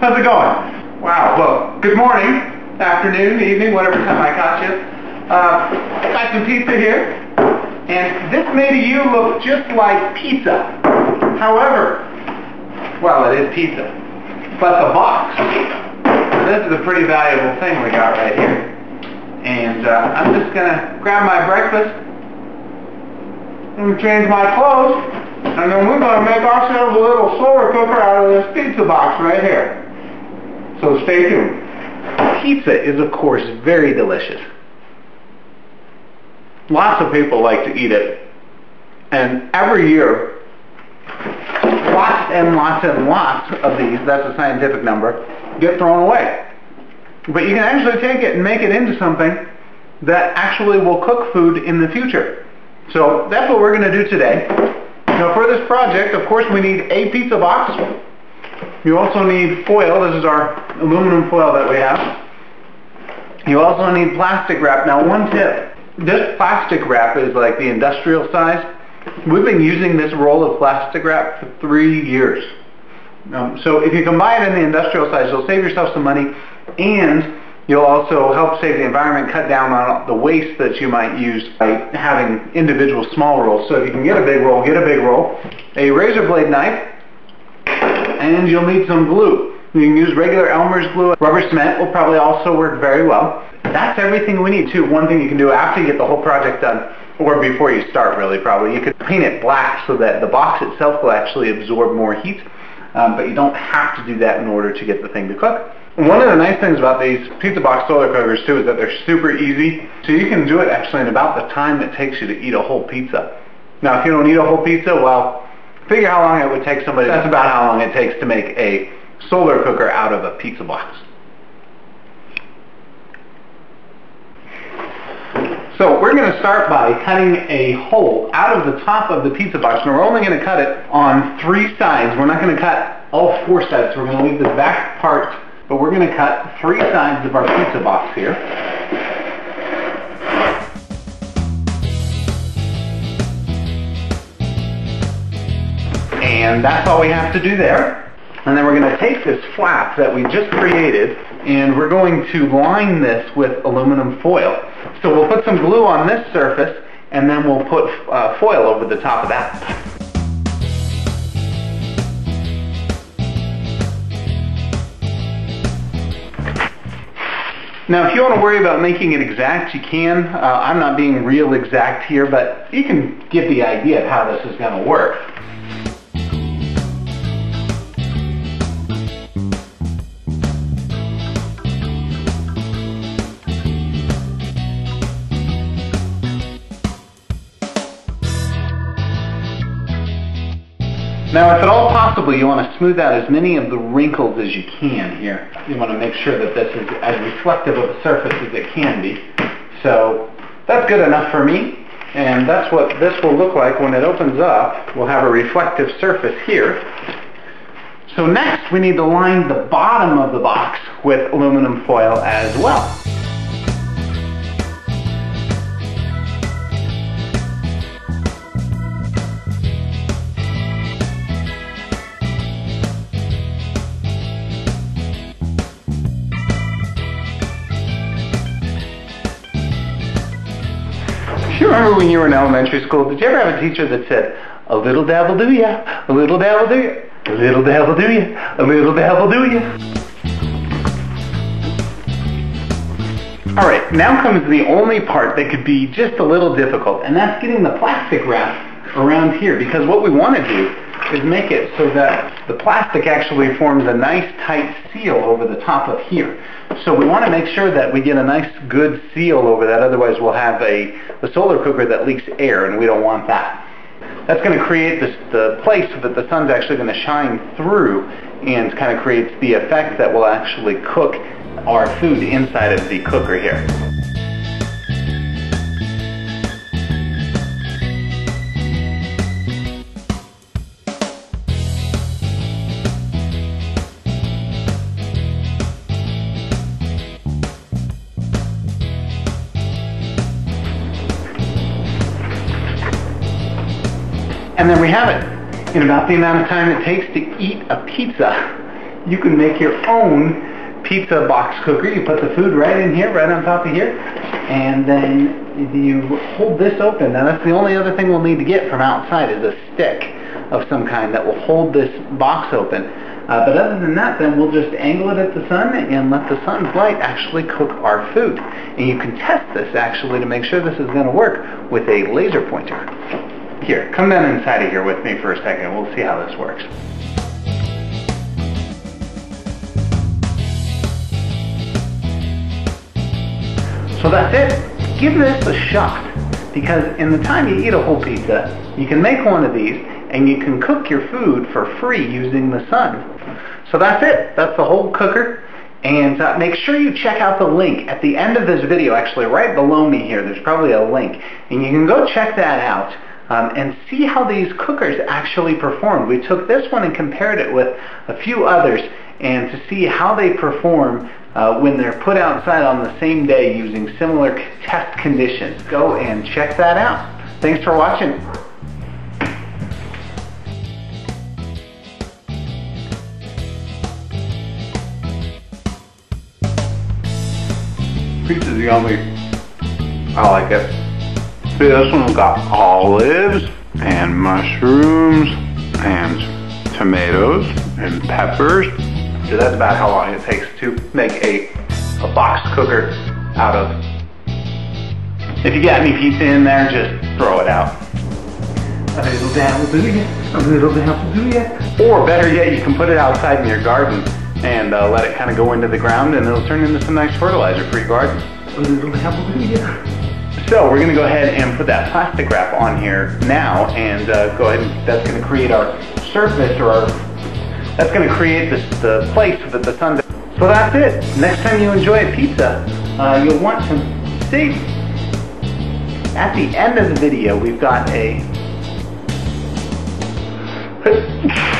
How's it going? Wow, well, good morning, afternoon, evening, whatever time I got you. Got some pizza here, and this may to you look just like pizza. However, well, it is pizza, but the box, this is a pretty valuable thing we got right here. And I'm just going to grab my breakfast, and change my clothes, and then we're going to make ourselves a little slower cooker out of this pizza box right here. So stay tuned. Pizza is, of course, very delicious. Lots of people like to eat it. And every year, lots and lots and lots of these, that's a scientific number, get thrown away. But you can actually take it and make it into something that actually will cook food in the future. So that's what we're going to do today. Now for this project, of course, we need a pizza box. You also need foil. This is our aluminum foil that we have. You also need plastic wrap. Now one tip, this plastic wrap is like the industrial size. We've been using this roll of plastic wrap for 3 years. So if you can buy it in the industrial size, you'll save yourself some money, and you'll also help save the environment, cut down on the waste that you might use by having individual small rolls. So if you can get a big roll, get a big roll. A razor blade knife, and you'll need some glue. You can use regular Elmer's glue. Rubber cement will probably also work very well. That's everything we need, too. One thing you can do after you get the whole project done, or before you start, really, probably, you could paint it black so that the box itself will actually absorb more heat. But you don't have to do that in order to get the thing to cook. One of the nice things about these pizza box solar cookers too is that they're super easy. So you can do it actually in about the time it takes you to eat a whole pizza. Now if you don't eat a whole pizza, well, figure how long it would take somebody. That's about how long it takes to make a solar cooker out of a pizza box. So we're going to start by cutting a hole out of the top of the pizza box. And we're only going to cut it on 3 sides. We're not going to cut all 4 sides. We're going to leave the back part, but we're going to cut 3 sides of our pizza box here. And that's all we have to do there. And then we're going to take this flap that we just created, and we're going to line this with aluminum foil. So we'll put some glue on this surface, and then we'll put foil over the top of that. Now if you want to worry about making it exact, you can. I'm not being real exact here, but you can get the idea of how this is going to work. Now, if at all possible, you want to smooth out as many of the wrinkles as you can here. You want to make sure that this is as reflective of a surface as it can be. So that's good enough for me, and that's what this will look like when it opens up. We'll have a reflective surface here. So next, we need to line the bottom of the box with aluminum foil as well. Do you remember when you were in elementary school, did you ever have a teacher that said, a little dabble do ya, a little dabble do ya, a little dabble do ya, a little dabble do ya? Alright, now comes the only part that could be just a little difficult, and that's getting the plastic wrap around here, because what we want to do is make it so that the plastic actually forms a nice tight seal over the top of here. So we want to make sure that we get a nice good seal over that, otherwise we'll have a solar cooker that leaks air, and we don't want that. That's going to create the place so that the sun's actually going to shine through, and kind of creates the effect that will actually cook our food inside of the cooker here. And there we have it. In about the amount of time it takes to eat a pizza, you can make your own pizza box cooker. You put the food right in here, right on top of here, and then you hold this open. Now that's the only other thing we'll need to get from outside is a stick of some kind that will hold this box open. But other than that, then we'll just angle it at the sun and let the sun's light actually cook our food. And you can test this actually to make sure this is going to work with a laser pointer. Here, come down inside of here with me for a second. We'll see how this works. So that's it. Give this a shot, because in the time you eat a whole pizza, you can make one of these and you can cook your food for free using the sun. So that's it. That's the whole cooker. And make sure you check out the link at the end of this video, actually right below me here. There's probably a link. And you can go check that out and see how these cookers actually performed. We took this one and compared it with a few others and to see how they perform when they're put outside on the same day using similar test conditions. Go and check that out. Thanks for watching. Pizza's yummy. I like it. See, this one's got olives and mushrooms and tomatoes and peppers. So that's about how long it takes to make a box cooker out of. If you got any pizza in there, just throw it out. A little dab will do ya. A little dab will do ya. Or better yet, you can put it outside in your garden and let it kind of go into the ground, and it'll turn into some nice fertilizer for your garden. So we're going to go ahead and put that plastic wrap on here now, and go ahead and that's going to create our surface, or our, that's going to create the place that the sun. So that's it. Next time you enjoy a pizza, you'll want to see. At the end of the video, we've got a